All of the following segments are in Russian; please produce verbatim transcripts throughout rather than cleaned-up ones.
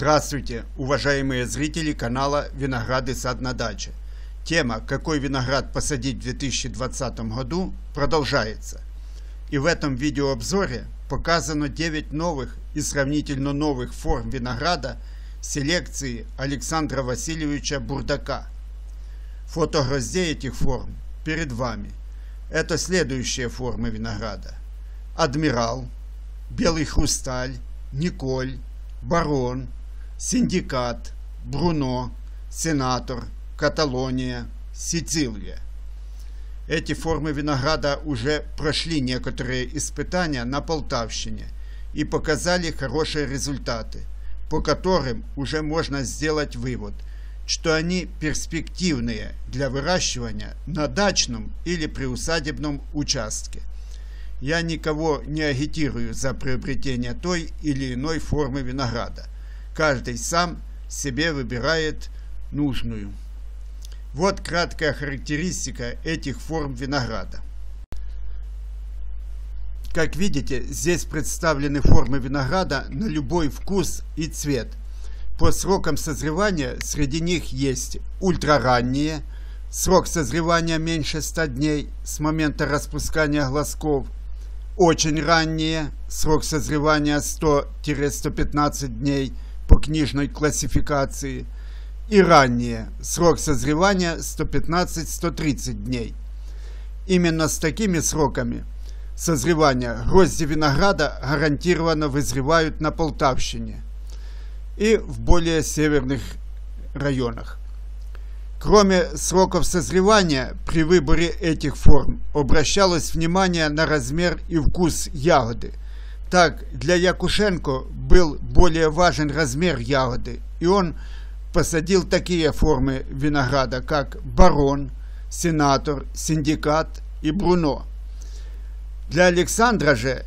Здравствуйте, уважаемые зрители канала «Винограды сад на даче». Тема «Какой виноград посадить в две тысячи двадцатом году» продолжается. И в этом видеообзоре показано девять новых и сравнительно новых форм винограда селекции Александра Васильевича Бурдака. Фотогроздей этих форм перед вами. Это следующие формы винограда: Адмирал, Белый хрусталь, Николь, Барон, Синдикат, Бруно, Сенатор, Каталония, Сицилия. Эти формы винограда уже прошли некоторые испытания на Полтавщине и показали хорошие результаты, по которым уже можно сделать вывод, что они перспективные для выращивания на дачном или приусадебном участке. Я никого не агитирую за приобретение той или иной формы винограда. Каждый сам себе выбирает нужную. Вот краткая характеристика этих форм винограда. Как видите, здесь представлены формы винограда на любой вкус и цвет. По срокам созревания среди них есть ультраранние, срок созревания меньше ста дней с момента распускания глазков, очень ранние, срок созревания сто — сто пятнадцать дней по книжной классификации, и ранние, срок созревания сто пятнадцать — сто тридцать дней. Именно с такими сроками созревания грозди винограда гарантированно вызревают на Полтавщине и в более северных районах. Кроме сроков созревания, при выборе этих форм обращалось внимание на размер и вкус ягоды. Так, для Якушенко был более важен размер ягоды, и он посадил такие формы винограда, как Барон, Сенатор, Синдикат и Бруно. Для Александра же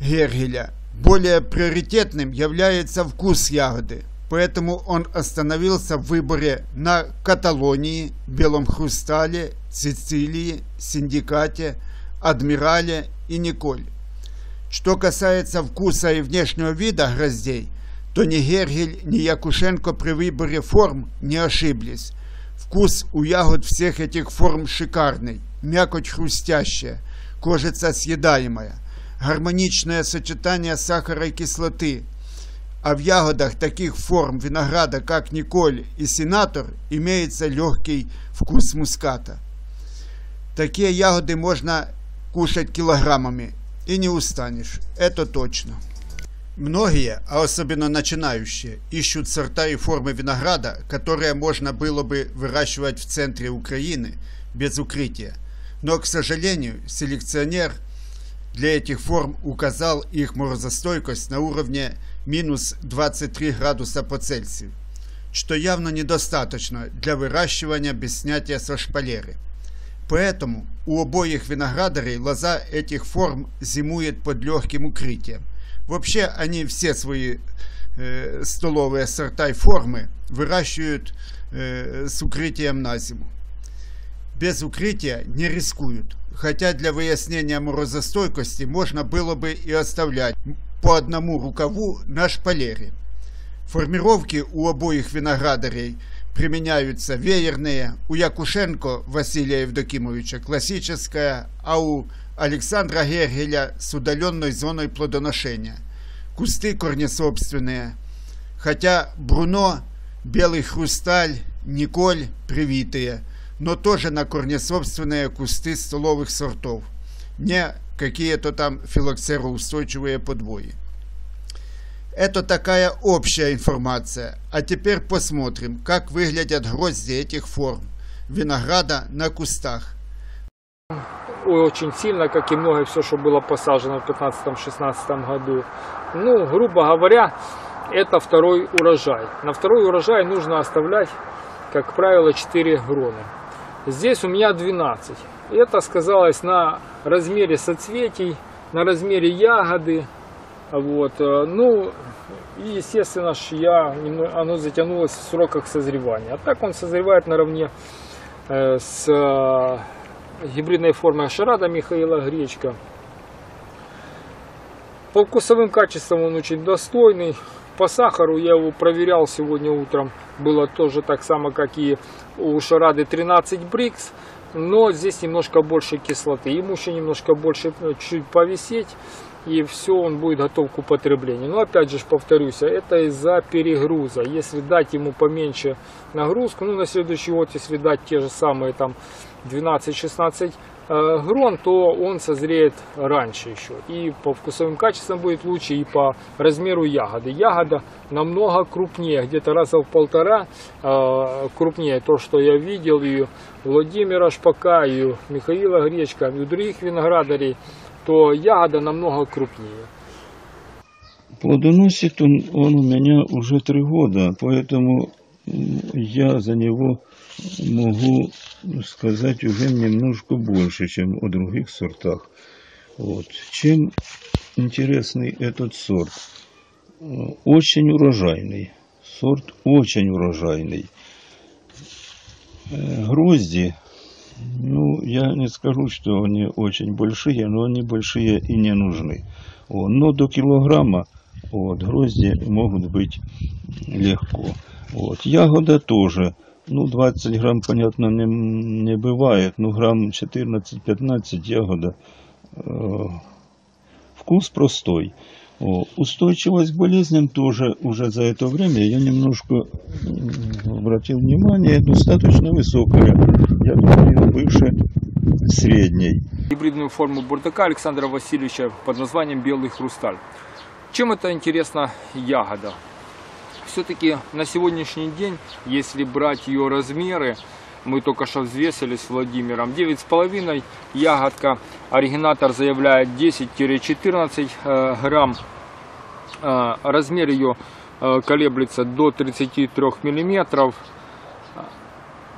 Гергеля более приоритетным является вкус ягоды. Поэтому он остановился в выборе на Каталонии, Белом хрустале, Сицилии, Синдикате, Адмирале и Николь. Что касается вкуса и внешнего вида гроздей, то ни Гергель, ни Якушенко при выборе форм не ошиблись. Вкус у ягод всех этих форм шикарный, мякоть хрустящая, кожица съедаемая, гармоничное сочетание сахара и кислоты. А в ягодах таких форм винограда, как Николь и Сенатор, имеется легкий вкус муската. Такие ягоды можно кушать килограммами и не устанешь, это точно. Многие, а особенно начинающие, ищут сорта и формы винограда, которые можно было бы выращивать в центре Украины без укрытия. Но, к сожалению, селекционер для этих форм указал их морозостойкость на уровне минус двадцать три градуса по Цельсию, что явно недостаточно для выращивания без снятия со шпалеры. Поэтому у обоих виноградарей лоза этих форм зимует под легким укрытием. Вообще они все свои э, столовые сорта и формы выращивают э, с укрытием на зиму. Без укрытия не рискуют, хотя для выяснения морозостойкости можно было бы и оставлять по одному рукаву на шпалере. Формировки у обоих виноградарей применяются веерные. У Якушенко Василия Евдокимовича классическая, а у Александра Гергеля с удаленной зоной плодоношения. Кусты корнесобственные. Хотя Бруно, Белый хрусталь, Николь привитые, но тоже на корнесобственные кусты столовых сортов. Не какие-то там филоксероустойчивые подвои. Это такая общая информация. А теперь посмотрим, как выглядят грозди этих форм винограда на кустах. Очень сильно, как и многое все, что было посажено в пятнадцатом — шестнадцатом году. Ну, грубо говоря, это второй урожай. На второй урожай нужно оставлять, как правило, четыре грона. Здесь у меня двенадцать. Это сказалось на размере соцветий, на размере ягоды. Вот. Ну и естественно, я, оно затянулось в сроках созревания. А так он созревает наравне с гибридной формой Шарада Михаила Гречка. По вкусовым качествам он очень достойный. По сахару я его проверял сегодня утром. Было тоже так само, как и у Шарады, тринадцать брикс. Но здесь немножко больше кислоты. Ему еще немножко больше, чуть повисеть. И все, он будет готов к употреблению. Но опять же повторюсь, это из-за перегруза. Если дать ему поменьше нагрузку, ну на следующий год, если дать те же самые там двенадцать-шестнадцать э, грон, то он созреет раньше еще. И по вкусовым качествам будет лучше, и по размеру ягоды. Ягода намного крупнее, где-то раза в полтора э, крупнее. То, что я видел и у Владимира Шпака, и у Михаила Гречка, и у других виноградарей, то ягода намного крупнее. Плодоносит он, он у меня уже три года, поэтому я за него могу сказать уже немножко больше, чем о других сортах. Вот. Чем интересный этот сорт? Очень урожайный. Сорт очень урожайный. Грозди. Ну, я не скажу, что они очень большие, но они большие и не нужны. Вот. Но до килограмма вот, грозди могут быть легко. Вот. Ягода тоже. Ну, двадцать грамм, понятно, не, не бывает, но грамм четырнадцать-пятнадцать ягода. Э, вкус простой. О, устойчивость к болезням тоже уже за это время, я немножко обратил внимание, достаточно высокая, я думаю, выше средней. Гибридную форму бурдака Александра Васильевича под названием «Белый хрусталь». Чем это интересна ягода? Все-таки на сегодняшний день, если брать ее размеры, мы только что взвесились с Владимиром. девять с половиной ягодка. Оригинатор заявляет десять-четырнадцать грамм. Размер ее колеблется до тридцати трёх миллиметров.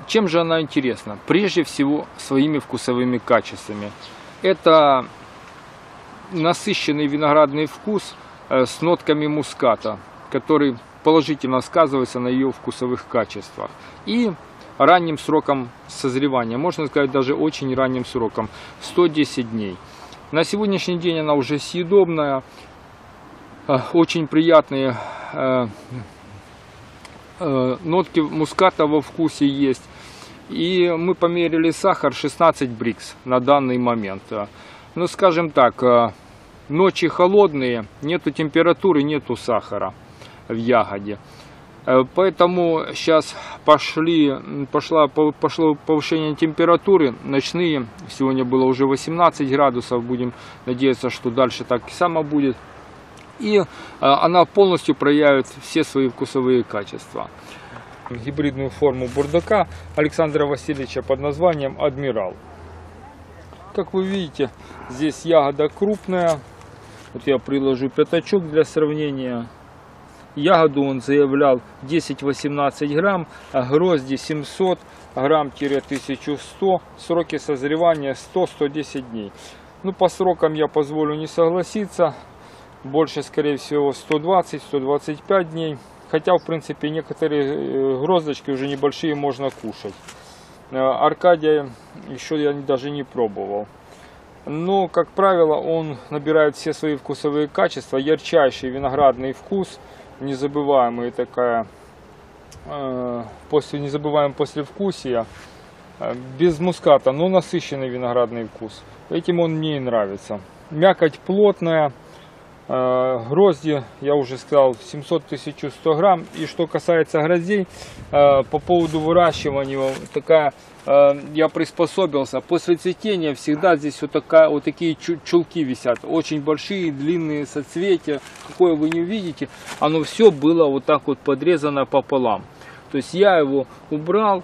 Чем же она интересна? Прежде всего своими вкусовыми качествами. Это насыщенный виноградный вкус с нотками муската, который положительно сказывается на ее вкусовых качествах. И ранним сроком созревания, можно сказать, даже очень ранним сроком, сто десять дней. На сегодняшний день она уже съедобная, очень приятные э, э, нотки муската во вкусе есть. И мы померили сахар шестнадцать брикс на данный момент. Ну, скажем так, ночи холодные, нету температуры, нету сахара в ягоде. Поэтому сейчас пошли, пошла, пошло повышение температуры. Ночные, сегодня было уже восемнадцать градусов. Будем надеяться, что дальше так и само будет. И она полностью проявит все свои вкусовые качества. Гибридную форму бурдака Александра Васильевича под названием «Адмирал». Как вы видите, здесь ягода крупная. Вот я приложу пятачок для сравнения. Ягоду он заявлял десять-восемнадцать грамм, а грозди семьсот грамм-тысяча сто, сроки созревания сто-сто десять дней. Ну, по срокам я позволю не согласиться, больше, скорее всего, сто двадцать-сто двадцать пять дней, хотя, в принципе, некоторые гроздочки уже небольшие можно кушать. Аркадия еще я даже не пробовал. Но, как правило, он набирает все свои вкусовые качества, ярчайший виноградный вкус, незабываемый такая, э, после, незабываемое послевкусие, э, без муската, но насыщенный виноградный вкус. Этим он мне и нравится. Мякоть плотная, э, грозди, я уже сказал, семьсот-тысяча сто грамм. И что касается гроздей, э, по поводу выращивания, такая, э, я приспособился. После цветения всегда здесь вот, такая, вот такие чулки висят, очень большие, длинные соцветия. Какое вы не увидите, оно все было вот так вот подрезано пополам. То есть я его убрал,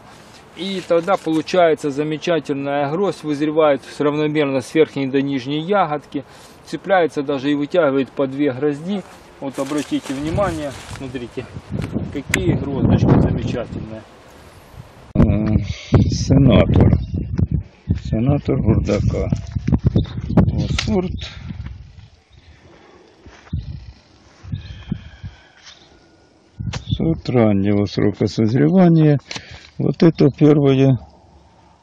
и тогда получается замечательная гроздь, вызревает равномерно с верхней до нижней ягодки, цепляется даже и вытягивает по две грозди. Вот обратите внимание, смотрите, какие гроздочки замечательные. Сенатор. Сенатор бурдака. Вот сорт. Сорт раннего срока созревания. Вот это первое,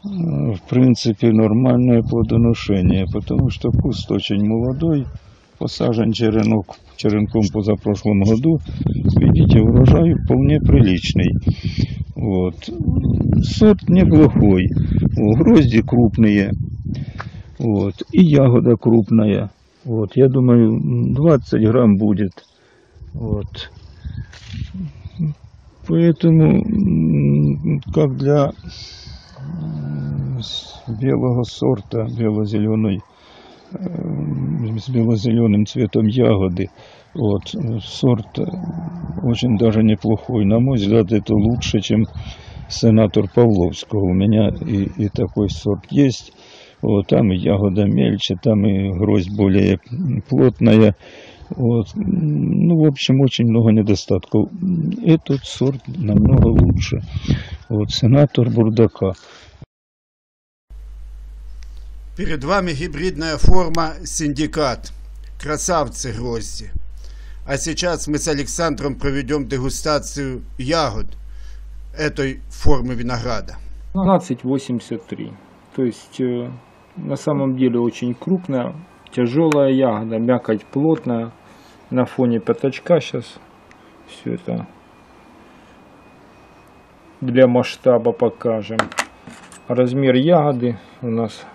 в принципе, нормальное плодоношение, потому что куст очень молодой, посажен черенок черенком позапрошлом году. Видите, урожай вполне приличный. Вот. Сорт неплохой. Грозди крупные. Вот. И ягода крупная. Вот. Я думаю, двадцать грамм будет. Вот. Поэтому, как для белого сорта, бело-зеленой, с бело-зеленым цветом ягоды, вот, сорт очень даже неплохой. На мой взгляд, это лучше, чем сенатор Павловского. У меня и, и такой сорт есть. Вот, там и ягода мельче, там и гроздь более плотная. Вот. Ну, в общем, очень много недостатков. Этот сорт намного лучше. Вот, сенатор Бурдака. Перед вами гибридная форма «Синдикат». Красавцы грозди. А сейчас мы с Александром проведем дегустацию ягод этой формы винограда. двенадцать восемьдесят три. То есть, на самом деле, очень крупная, тяжелая ягода, мякоть плотная. На фоне пятачка сейчас все это для масштаба покажем. Размер ягоды у нас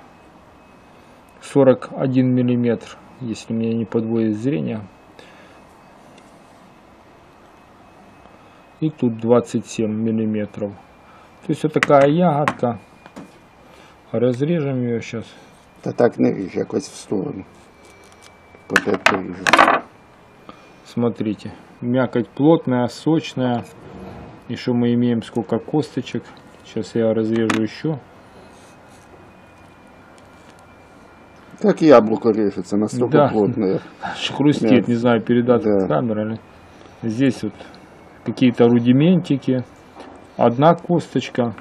сорок один миллиметр, если меня не подводит зрение. И тут двадцать семь миллиметров. То есть вот такая ягодка. Разрежем ее сейчас. Да так не режь, якось в сторону. Вот это режу. Смотрите, мякоть плотная, сочная. Еще мы имеем сколько косточек. Сейчас я разрежу еще. Как яблоко режется, настолько да, плотное. Хрустит, нет, не знаю, передать да. камера. Здесь вот какие-то рудиментики. Одна косточка.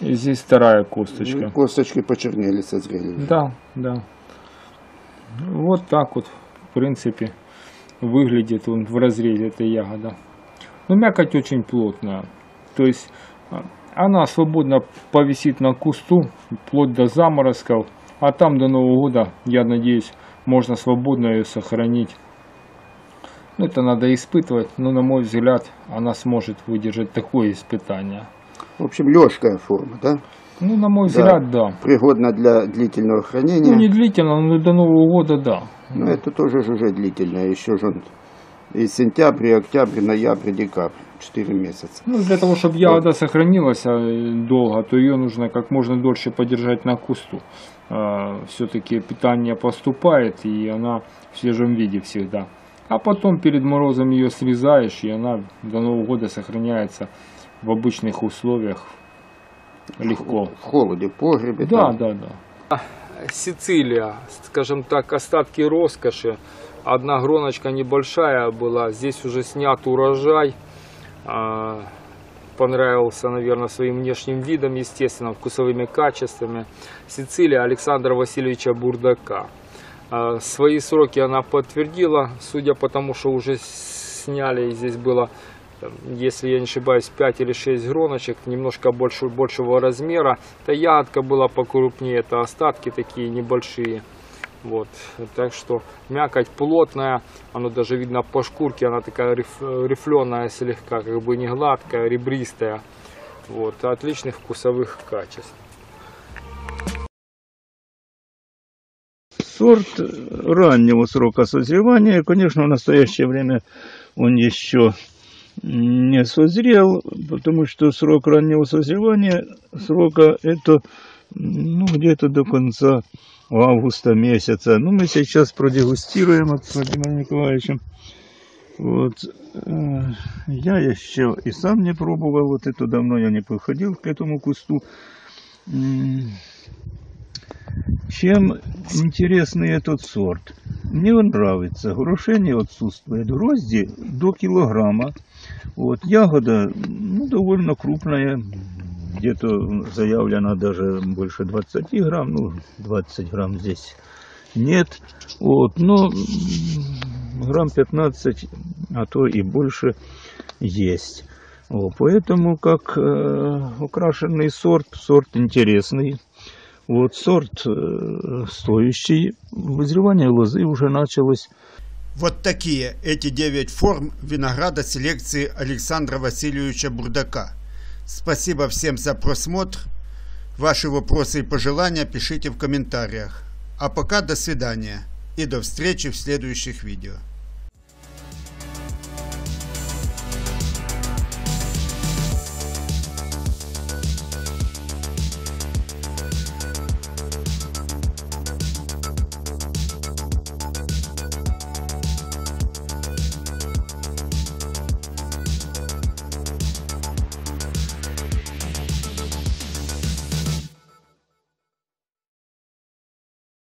И здесь вторая косточка. Ну, косточки почернели, созрели. Да, да. Вот так вот, в принципе, выглядит он в разрезе этой ягода. Но мякоть очень плотная. То есть она свободно повисит на кусту, вплоть до заморозков. А там до Нового года, я надеюсь, можно свободно ее сохранить. Ну, это надо испытывать, но, на мой взгляд, она сможет выдержать такое испытание. В общем, легкая форма, да? Ну, на мой взгляд, да. да. Пригодна для длительного хранения. Ну, не длительного, но до Нового года, да. Но да. это тоже же уже длительное, еще же и сентябрь, и октябрь, ноябрь, декабрь, четыре месяца. Ну, для того, чтобы ягода вот. сохранилась долго, то ее нужно как можно дольше подержать на кусту. Все-таки питание поступает, и она в свежем виде всегда. А потом перед морозом ее срезаешь, и она до Нового года сохраняется в обычных условиях легко. В холоде, в погребе. Да, да, да. Сицилия, скажем так, остатки роскоши. Одна гроночка небольшая была. Здесь уже снят урожай. Понравился, наверное, своим внешним видом, естественно, вкусовыми качествами. Сицилия Александра Васильевича Бурдака. Свои сроки она подтвердила, судя по тому, что уже сняли, и здесь было, если я не ошибаюсь, пять или шесть гроночек, немножко больше, большего размера. Та ягодка была покрупнее, это остатки такие небольшие. Вот. Так что мякоть плотная, оно даже видно по шкурке, она такая рифленая слегка, как бы не гладкая, ребристая. Вот. Отличных вкусовых качеств. Сорт раннего срока созревания, конечно, в настоящее время он еще не созрел, потому что срок раннего созревания срока это ну, где-то до конца августа месяца. Ну, мы сейчас продегустируем от Владимира Николаевича. Вот. Я еще и сам не пробовал. Вот это давно я не подходил к этому кусту. Чем интересный этот сорт? Мне он нравится. Горошение отсутствует. Грозди до килограмма. Вот. Ягода ну, довольно крупная. Где-то заявлено даже больше двадцати грамм, ну двадцать грамм здесь нет, вот, но грамм пятнадцать, а то и больше есть. Вот, поэтому как э, украшенный сорт, сорт интересный, Вот сорт стоящий, вызревание лозы уже началось. Вот такие эти девять форм винограда селекции Александра Васильевича Бурдака. Спасибо всем за просмотр. Ваши вопросы и пожелания пишите в комментариях. А пока до свидания и до встречи в следующих видео.